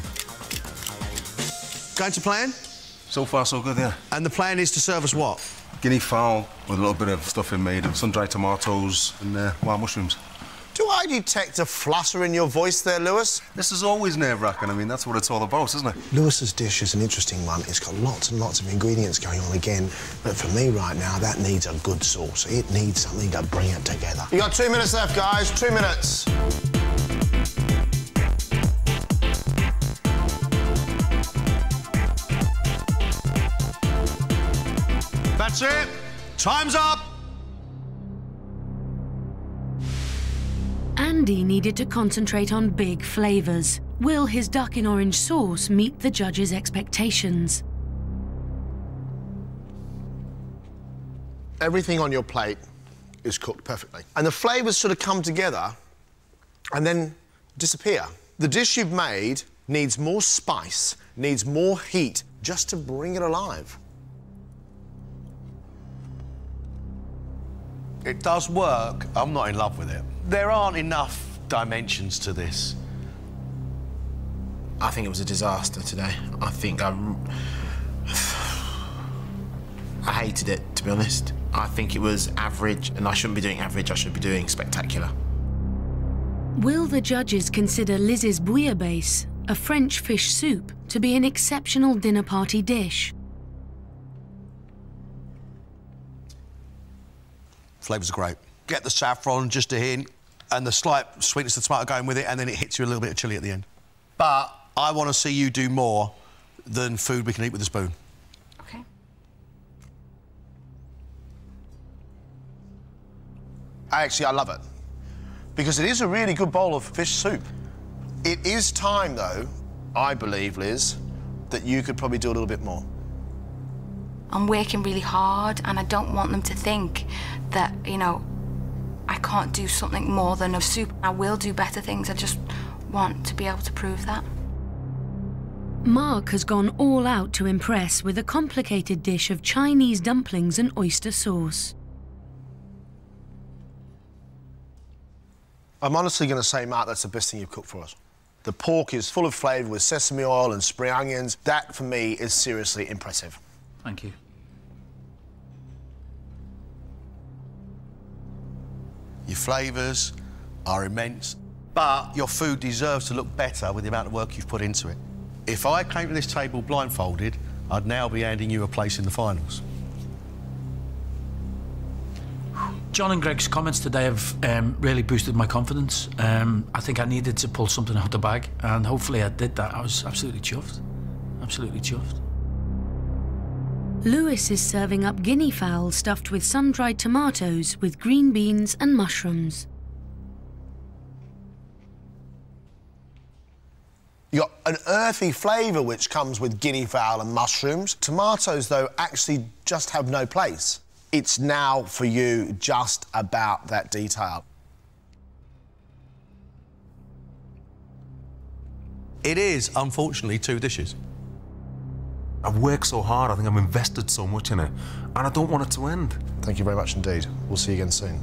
Going to plan? So far, so good, yeah. And the plan is to serve us what? Guinea fowl with a little bit of stuffing made of sun-dried tomatoes and uh, wild mushrooms. Do I detect a flutter in your voice there, Lewis? This is always nerve-wracking. I mean, that's what it's all about, isn't it? Lewis's dish is an interesting one. It's got lots and lots of ingredients going on again. But for me right now, that needs a good sauce. It needs something to bring it together. You got two minutes left, guys. Two minutes. That's it. Time's up. Andy needed to concentrate on big flavours. Will his duck in orange sauce meet the judges' expectations? Everything on your plate is cooked perfectly. And the flavours sort of come together and then disappear. The dish you've made needs more spice, needs more heat, just to bring it alive. It does work. I'm not in love with it. There aren't enough dimensions to this. I think it was a disaster today. I think I... I hated it, to be honest. I think it was average, and I shouldn't be doing average. I should be doing spectacular. Will the judges consider Liz's bouillabaisse, a French fish soup, to be an exceptional dinner party dish? Flavours are great. Get the saffron, just a hint, and the slight sweetness of the tomato going with it, and then it hits you a little bit of chilli at the end. But I want to see you do more than food we can eat with a spoon. OK. Actually, I love it, because it is a really good bowl of fish soup. It is time, though, I believe, Liz, that you could probably do a little bit more. I'm working really hard, and I don't want them to think that, you know, I can't do something more than a soup. I will do better things. I just want to be able to prove that. Mark has gone all out to impress with a complicated dish of Chinese dumplings and oyster sauce. I'm honestly going to say, Mark, that's the best thing you've cooked for us. The pork is full of flavour with sesame oil and spring onions. That, for me, is seriously impressive. Thank you. Your flavours are immense, but your food deserves to look better with the amount of work you've put into it. If I came to this table blindfolded, I'd now be handing you a place in the finals. John and Greg's comments today have um, really boosted my confidence. Um, I think I needed to pull something out the bag, and hopefully I did that. I was absolutely chuffed. Absolutely chuffed. Lewis is serving up guinea fowl stuffed with sun-dried tomatoes with green beans and mushrooms. You've got an earthy flavour which comes with guinea fowl and mushrooms. Tomatoes, though, actually just have no place. It's now, for you, just about that detail. It is, unfortunately, two dishes. I've worked so hard, I think I've invested so much in it, and I don't want it to end. Thank you very much indeed. We'll see you again soon.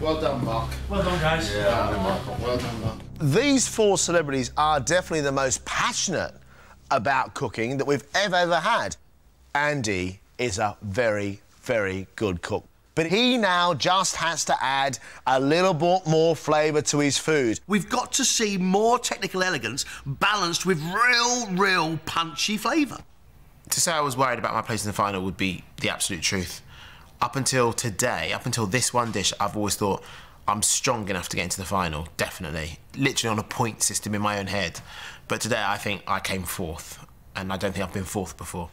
Well done, Mark. Well done, guys. Yeah, well done, Mark. Well done, Mark. These four celebrities are definitely the most passionate about cooking that we've ever, ever had. Andy is a very, very good cook. But he now just has to add a little bit more flavour to his food. We've got to see more technical elegance balanced with real, real punchy flavour. To say I was worried about my place in the final would be the absolute truth. Up until today, up until this one dish, I've always thought I'm strong enough to get into the final, definitely. Literally on a point system in my own head. But today I think I came fourth, and I don't think I've been fourth before.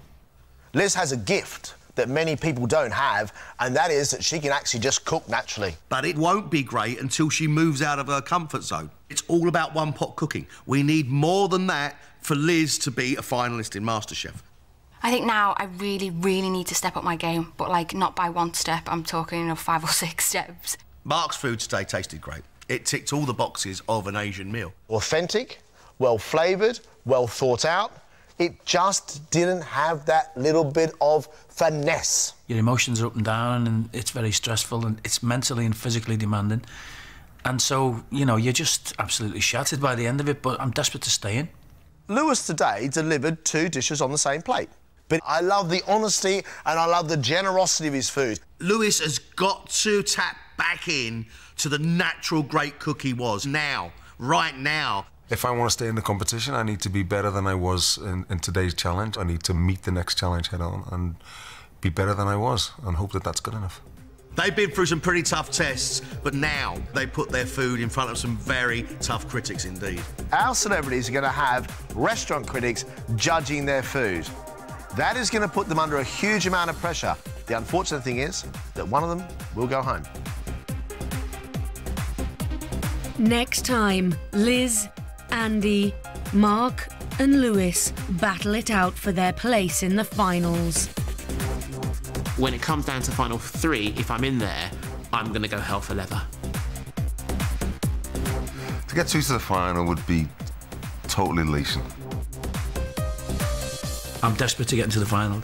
Liz has a gift that many people don't have, and that is that she can actually just cook naturally. But it won't be great until she moves out of her comfort zone. It's all about one-pot cooking. We need more than that for Liz to be a finalist in MasterChef. I think now I really, really need to step up my game, but, like, not by one step. I'm talking, you know, five or six steps. Mark's food today tasted great. It ticked all the boxes of an Asian meal. Authentic, well-flavoured, well-thought-out. It just didn't have that little bit of finesse. Your emotions are up and down, and it's very stressful, and it's mentally and physically demanding. And so, you know, you're just absolutely shattered by the end of it, but I'm desperate to stay in. Lewis today delivered two dishes on the same plate. But I love the honesty and I love the generosity of his food. Lewis has got to tap back in to the natural great cook he was now, right now. If I want to stay in the competition, I need to be better than I was in, in today's challenge. I need to meet the next challenge head-on and be better than I was and hope that that's good enough. They've been through some pretty tough tests, but now they put their food in front of some very tough critics indeed. Our celebrities are going to have restaurant critics judging their food. That is going to put them under a huge amount of pressure. The unfortunate thing is that one of them will go home. Next time, Liz, Andy, Mark and Lewis battle it out for their place in the finals. When it comes down to final three, if I'm in there, I'm going to go hell for leather. To get through to the final would be total elation. I'm desperate to get into the final.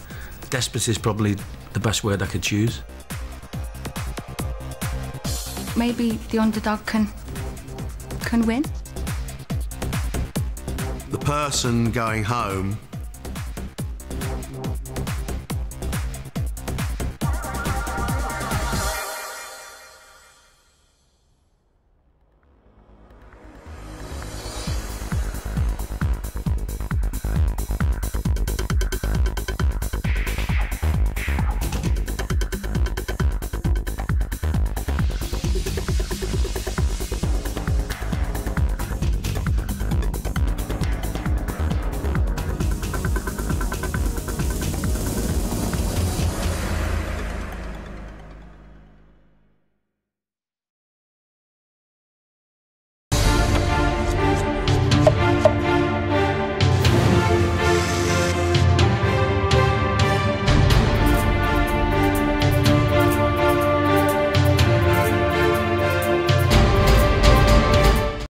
Desperate is probably the best word I could choose. Maybe the underdog can, can win. The person going home